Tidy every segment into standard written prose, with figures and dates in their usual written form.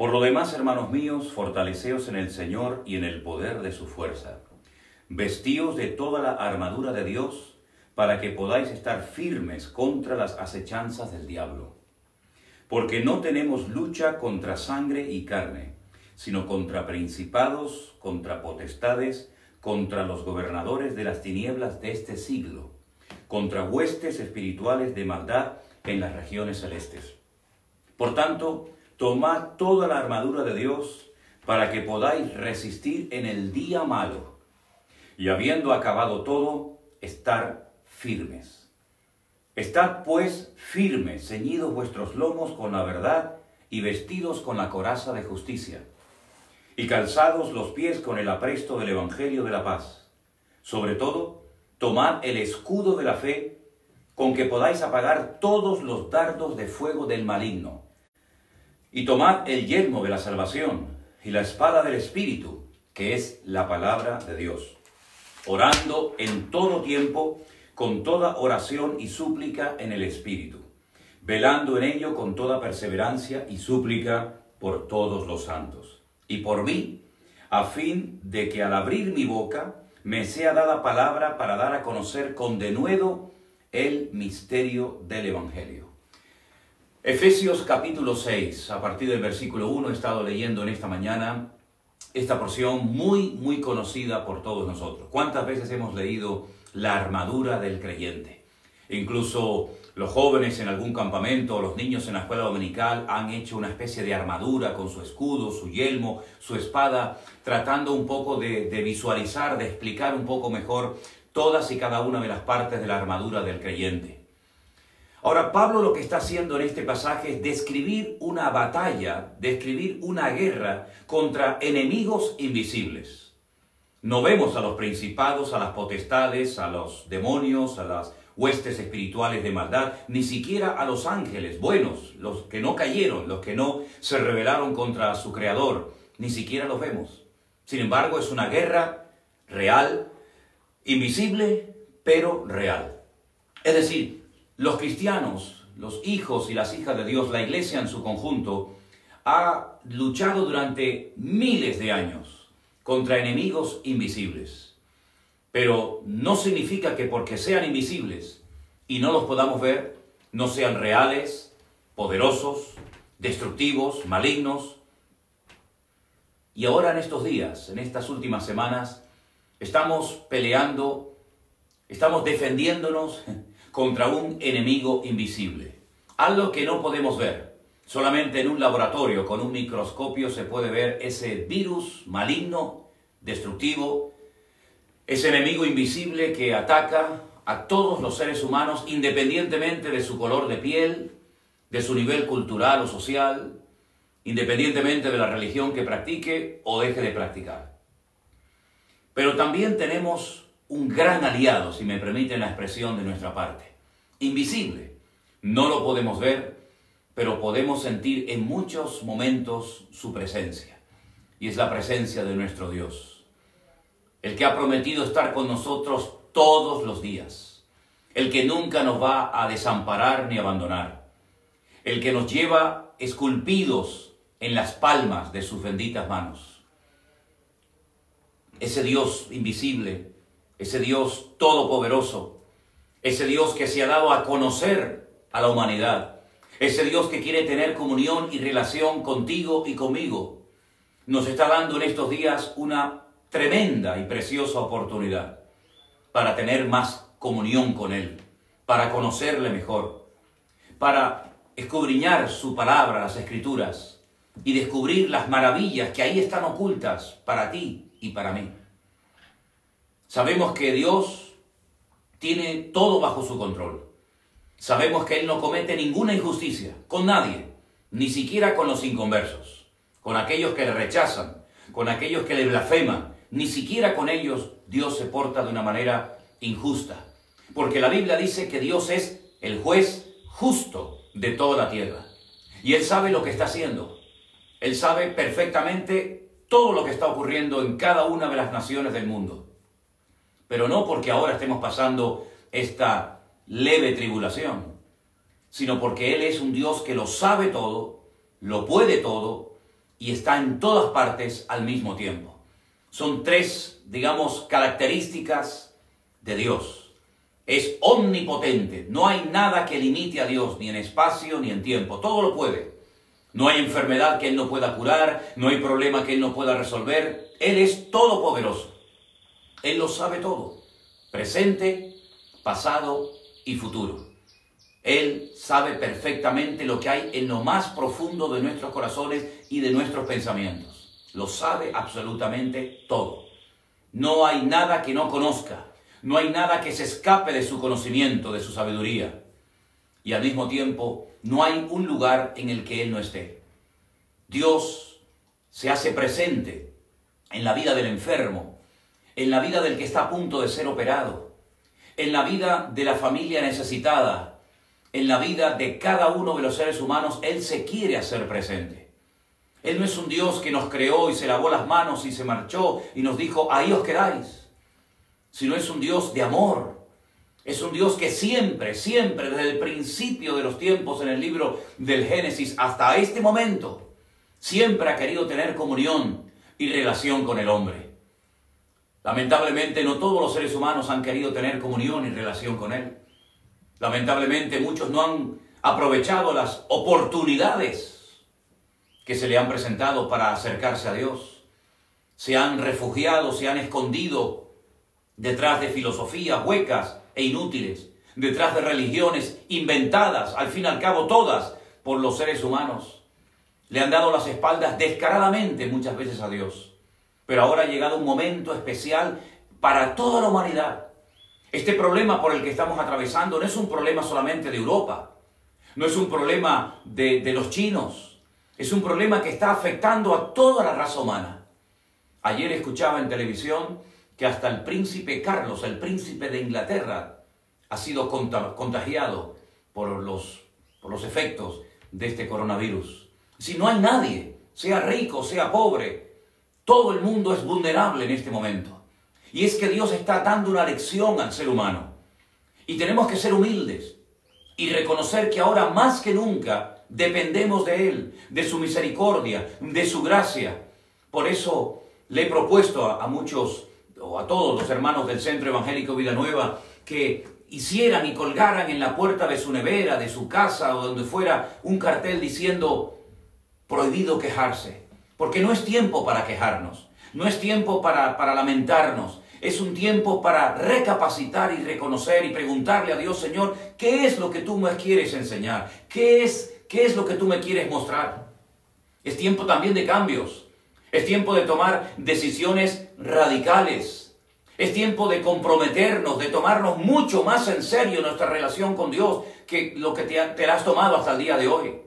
Por lo demás, hermanos míos, fortaleceos en el Señor y en el poder de su fuerza. Vestíos de toda la armadura de Dios, para que podáis estar firmes contra las acechanzas del diablo. Porque no tenemos lucha contra sangre y carne, sino contra principados, contra potestades, contra los gobernadores de las tinieblas de este siglo, contra huestes espirituales de maldad en las regiones celestes. Por tanto, tomad toda la armadura de Dios, para que podáis resistir en el día malo, y habiendo acabado todo, estar firmes. Estad pues firmes, ceñidos vuestros lomos con la verdad, y vestidos con la coraza de justicia, y calzados los pies con el apresto del Evangelio de la paz. Sobre todo, tomad el escudo de la fe, con que podáis apagar todos los dardos de fuego del maligno. Y tomad el yelmo de la salvación y la espada del Espíritu, que es la palabra de Dios, orando en todo tiempo, con toda oración y súplica en el Espíritu, velando en ello con toda perseverancia y súplica por todos los santos, y por mí, a fin de que al abrir mi boca me sea dada palabra para dar a conocer con denuedo el misterio del Evangelio. Efesios capítulo 6, a partir del versículo 1, he estado leyendo en esta mañana esta porción muy conocida por todos nosotros. ¿Cuántas veces hemos leído la armadura del creyente? Incluso los jóvenes en algún campamento o los niños en la escuela dominical han hecho una especie de armadura con su escudo, su yelmo, su espada, tratando un poco de visualizar, de explicar un poco mejor todas y cada una de las partes de la armadura del creyente. Ahora, Pablo lo que está haciendo en este pasaje es describir una batalla, describir una guerra contra enemigos invisibles. No vemos a los principados, a las potestades, a los demonios, a las huestes espirituales de maldad, ni siquiera a los ángeles buenos, los que no cayeron, los que no se rebelaron contra su Creador, ni siquiera los vemos. Sin embargo, es una guerra real, invisible, pero real. Es decir, los cristianos, los hijos y las hijas de Dios, la iglesia en su conjunto, ha luchado durante miles de años contra enemigos invisibles. Pero no significa que porque sean invisibles y no los podamos ver, no sean reales, poderosos, destructivos, malignos. Y ahora en estos días, en estas últimas semanas, estamos peleando, estamos defendiéndonos contra un enemigo invisible. Algo que no podemos ver. Solamente en un laboratorio con un microscopio se puede ver ese virus maligno, destructivo, ese enemigo invisible que ataca a todos los seres humanos independientemente de su color de piel, de su nivel cultural o social, independientemente de la religión que practique o deje de practicar. Pero también tenemos un gran aliado, si me permiten la expresión de nuestra parte. Invisible. No lo podemos ver, pero podemos sentir en muchos momentos su presencia. Y es la presencia de nuestro Dios. El que ha prometido estar con nosotros todos los días. El que nunca nos va a desamparar ni abandonar. El que nos lleva esculpidos en las palmas de sus benditas manos. Ese Dios invisible, ese Dios todopoderoso, ese Dios que se ha dado a conocer a la humanidad, ese Dios que quiere tener comunión y relación contigo y conmigo, nos está dando en estos días una tremenda y preciosa oportunidad para tener más comunión con Él, para conocerle mejor, para escudriñar su palabra, las Escrituras, y descubrir las maravillas que ahí están ocultas para ti y para mí. Sabemos que Dios tiene todo bajo su control. Sabemos que Él no comete ninguna injusticia con nadie, ni siquiera con los inconversos, con aquellos que le rechazan, con aquellos que le blasfeman. Ni siquiera con ellos Dios se porta de una manera injusta. Porque la Biblia dice que Dios es el juez justo de toda la tierra. Y Él sabe lo que está haciendo. Él sabe perfectamente todo lo que está ocurriendo en cada una de las naciones del mundo. Pero no porque ahora estemos pasando esta leve tribulación, sino porque Él es un Dios que lo sabe todo, lo puede todo, y está en todas partes al mismo tiempo. Son tres, digamos, características de Dios. Es omnipotente. No hay nada que limite a Dios, ni en espacio ni en tiempo. Todo lo puede. No hay enfermedad que Él no pueda curar, no hay problema que Él no pueda resolver. Él es todopoderoso. Él lo sabe todo. Presente, pasado y futuro. Él sabe perfectamente lo que hay en lo más profundo de nuestros corazones y de nuestros pensamientos. Lo sabe absolutamente todo. No hay nada que no conozca. No hay nada que se escape de su conocimiento, de su sabiduría. Y al mismo tiempo, no hay un lugar en el que Él no esté. Dios se hace presente en la vida del enfermo, en la vida del que está a punto de ser operado, en la vida de la familia necesitada, en la vida de cada uno de los seres humanos. Él se quiere hacer presente. Él no es un Dios que nos creó y se lavó las manos y se marchó y nos dijo, ahí os quedáis, sino es un Dios de amor. Es un Dios que siempre, siempre, desde el principio de los tiempos en el libro del Génesis hasta este momento, siempre ha querido tener comunión y relación con el hombre. Lamentablemente no todos los seres humanos han querido tener comunión y relación con Él. Lamentablemente muchos no han aprovechado las oportunidades que se le han presentado para acercarse a Dios. Se han refugiado, se han escondido detrás de filosofías huecas e inútiles, detrás de religiones inventadas, al fin y al cabo todas, por los seres humanos. Le han dado las espaldas descaradamente muchas veces a Dios. Pero ahora ha llegado un momento especial para toda la humanidad. Este problema por el que estamos atravesando no es un problema solamente de Europa, no es un problema de los chinos, es un problema que está afectando a toda la raza humana. Ayer escuchaba en televisión que hasta el príncipe Carlos, el príncipe de Inglaterra, ha sido contagiado por los efectos de este coronavirus. Si no hay nadie, sea rico, sea pobre, todo el mundo es vulnerable en este momento. Y es que Dios está dando una lección al ser humano. Y tenemos que ser humildes y reconocer que ahora más que nunca dependemos de Él, de su misericordia, de su gracia. Por eso le he propuesto a muchos o a todos los hermanos del Centro Evangélico Vida Nueva que hicieran y colgaran en la puerta de su nevera, de su casa o donde fuera un cartel diciendo prohibido quejarse, porque no es tiempo para quejarnos, no es tiempo para lamentarnos, es un tiempo para recapacitar y reconocer y preguntarle a Dios, Señor, ¿qué es lo que tú me quieres enseñar? ¿Qué es lo que tú me quieres mostrar? Es tiempo también de cambios. Es tiempo de tomar decisiones radicales. Es tiempo de comprometernos, de tomarnos mucho más en serio nuestra relación con Dios que lo que te la has tomado hasta el día de hoy.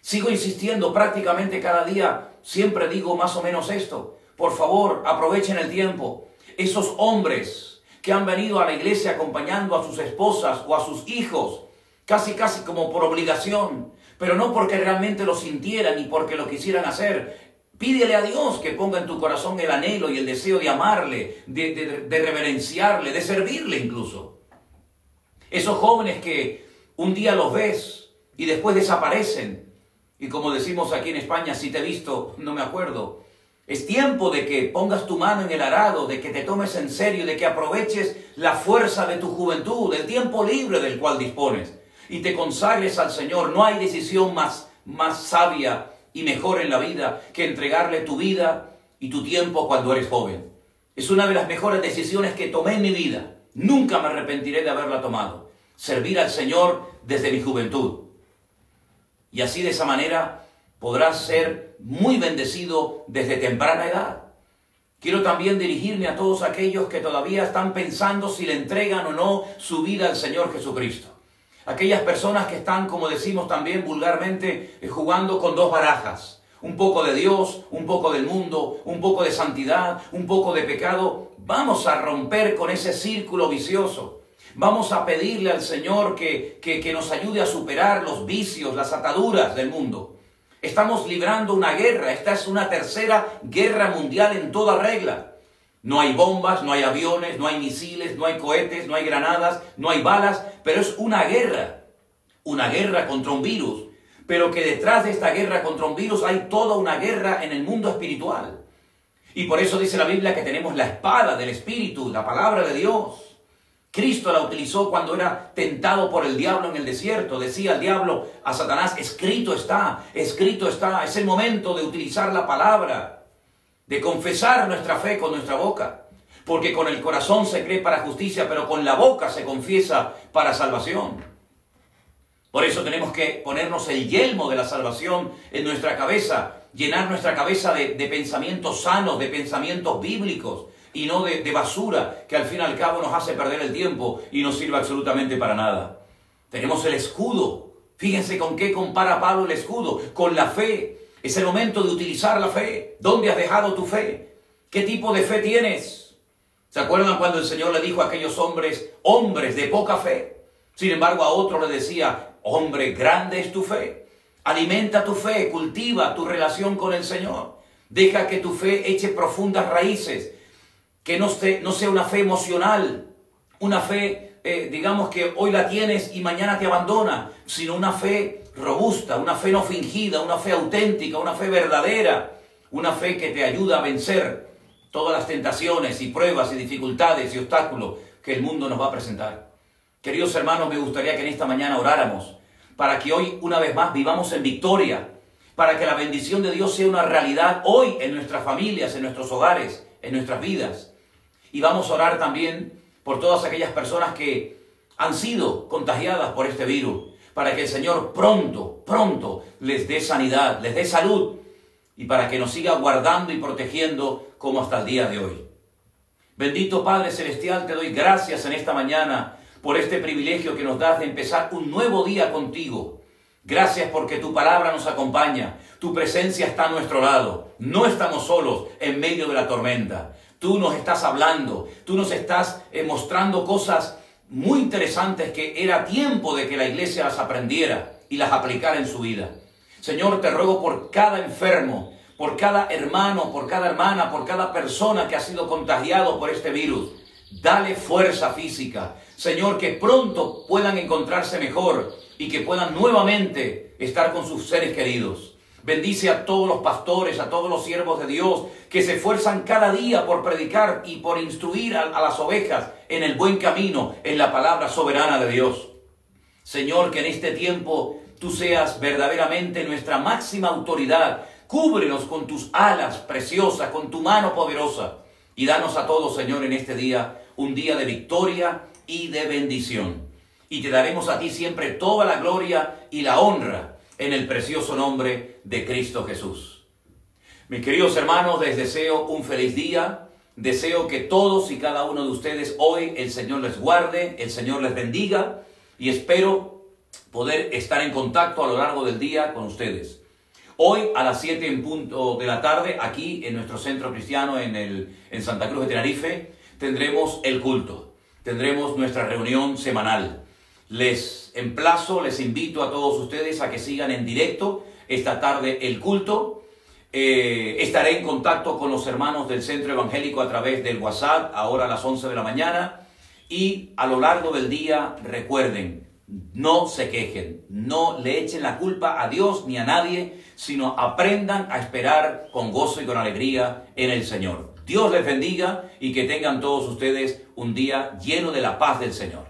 Sigo insistiendo prácticamente cada día, siempre digo más o menos esto. Por favor, aprovechen el tiempo. Esos hombres que han venido a la iglesia acompañando a sus esposas o a sus hijos, casi como por obligación, pero no porque realmente lo sintieran ni porque lo quisieran hacer. Pídele a Dios que ponga en tu corazón el anhelo y el deseo de amarle, de reverenciarle, de servirle incluso. Esos jóvenes que un día los ves y después desaparecen. Y como decimos aquí en España, si te he visto, no me acuerdo. Es tiempo de que pongas tu mano en el arado, de que te tomes en serio, de que aproveches la fuerza de tu juventud, el tiempo libre del cual dispones. Y te consagres al Señor. No hay decisión más sabia y mejor en la vida que entregarle tu vida y tu tiempo cuando eres joven. Es una de las mejores decisiones que tomé en mi vida. Nunca me arrepentiré de haberla tomado. Servir al Señor desde mi juventud. Y así de esa manera podrás ser muy bendecido desde temprana edad. Quiero también dirigirme a todos aquellos que todavía están pensando si le entregan o no su vida al Señor Jesucristo. Aquellas personas que están, como decimos también vulgarmente, jugando con dos barajas. Un poco de Dios, un poco del mundo, un poco de santidad, un poco de pecado. Vamos a romper con ese círculo vicioso. Vamos a pedirle al Señor que nos ayude a superar los vicios, las ataduras del mundo. Estamos librando una guerra. Esta es una tercera guerra mundial en toda regla. No hay bombas, no hay aviones, no hay misiles, no hay cohetes, no hay granadas, no hay balas, pero es una guerra contra un virus. pero que detrás de esta guerra contra un virus hay toda una guerra en el mundo espiritual. Y por eso dice la Biblia que tenemos la espada del Espíritu, la palabra de Dios. Cristo la utilizó cuando era tentado por el diablo en el desierto. Decía al diablo, a Satanás, escrito está, escrito está. Es el momento de utilizar la palabra, de confesar nuestra fe con nuestra boca. Porque con el corazón se cree para justicia, pero con la boca se confiesa para salvación. Por eso tenemos que ponernos el yelmo de la salvación en nuestra cabeza, llenar nuestra cabeza de pensamientos sanos, de pensamientos bíblicos y no de basura que al fin y al cabo nos hace perder el tiempo y no sirve absolutamente para nada. Tenemos el escudo. Fíjense con qué compara Pablo el escudo. Con la fe. Es el momento de utilizar la fe. ¿Dónde has dejado tu fe? ¿Qué tipo de fe tienes? ¿Se acuerdan cuando el Señor le dijo a aquellos hombres, hombres de poca fe? Sin embargo, a otro le decía, hombre, grande es tu fe. Alimenta tu fe, cultiva tu relación con el Señor. Deja que tu fe eche profundas raíces, que no sea una fe emocional, una fe, digamos que hoy la tienes y mañana te abandona, sino una fe robusta, una fe no fingida, una fe auténtica, una fe verdadera, una fe que te ayuda a vencer todas las tentaciones y pruebas y dificultades y obstáculos que el mundo nos va a presentar. Queridos hermanos, me gustaría que en esta mañana oráramos, para que hoy una vez más vivamos en victoria, para que la bendición de Dios sea una realidad hoy en nuestras familias, en nuestros hogares, en nuestras vidas. Y vamos a orar también por todas aquellas personas que han sido contagiadas por este virus, para que el Señor pronto, pronto les dé sanidad, les dé salud, y para que nos siga guardando y protegiendo como hasta el día de hoy. Bendito Padre Celestial, te doy gracias en esta mañana por este privilegio que nos das de empezar un nuevo día contigo. Gracias porque tu palabra nos acompaña, tu presencia está a nuestro lado, no estamos solos en medio de la tormenta. Tú nos estás hablando, tú nos estás mostrando cosas muy interesantes que era tiempo de que la iglesia las aprendiera y las aplicara en su vida. Señor, te ruego por cada enfermo, por cada hermano, por cada hermana, por cada persona que ha sido contagiado por este virus. Dale fuerza física, Señor, que pronto puedan encontrarse mejor y que puedan nuevamente estar con sus seres queridos. Bendice a todos los pastores, a todos los siervos de Dios que se esfuerzan cada día por predicar y por instruir a las ovejas en el buen camino, en la palabra soberana de Dios. Señor, que en este tiempo tú seas verdaderamente nuestra máxima autoridad. Cúbrenos con tus alas preciosas, con tu mano poderosa. Y danos a todos, Señor, en este día, un día de victoria y de bendición. Y te daremos a ti siempre toda la gloria y la honra en el precioso nombre de Cristo Jesús. Mis queridos hermanos, les deseo un feliz día. Deseo que todos y cada uno de ustedes hoy el Señor les guarde, el Señor les bendiga. Y espero poder estar en contacto a lo largo del día con ustedes. Hoy a las 7 en punto de la tarde, aquí en nuestro centro cristiano en Santa Cruz de Tenerife, tendremos el culto, tendremos nuestra reunión semanal. Les emplazo, les invito a todos ustedes a que sigan en directo esta tarde el culto. Estaré en contacto con los hermanos del Centro Evangélico a través del WhatsApp, ahora a las 11 de la mañana. Y a lo largo del día, recuerden, no se quejen, no le echen la culpa a Dios ni a nadie, sino aprendan a esperar con gozo y con alegría en el Señor. Dios les bendiga y que tengan todos ustedes un día lleno de la paz del Señor.